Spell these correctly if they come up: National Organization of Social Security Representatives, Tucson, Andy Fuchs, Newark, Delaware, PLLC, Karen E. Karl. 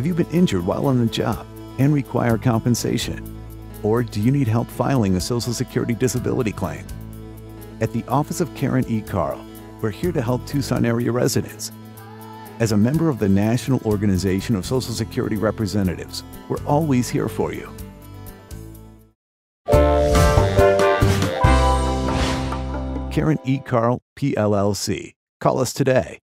Have you been injured while on the job and require compensation? Or do you need help filing a Social Security disability claim? At the Office of Karen E. Karl, we're here to help Tucson area residents. As a member of the National Organization of Social Security Representatives, we're always here for you. Karen E. Karl, PLLC. Call us today.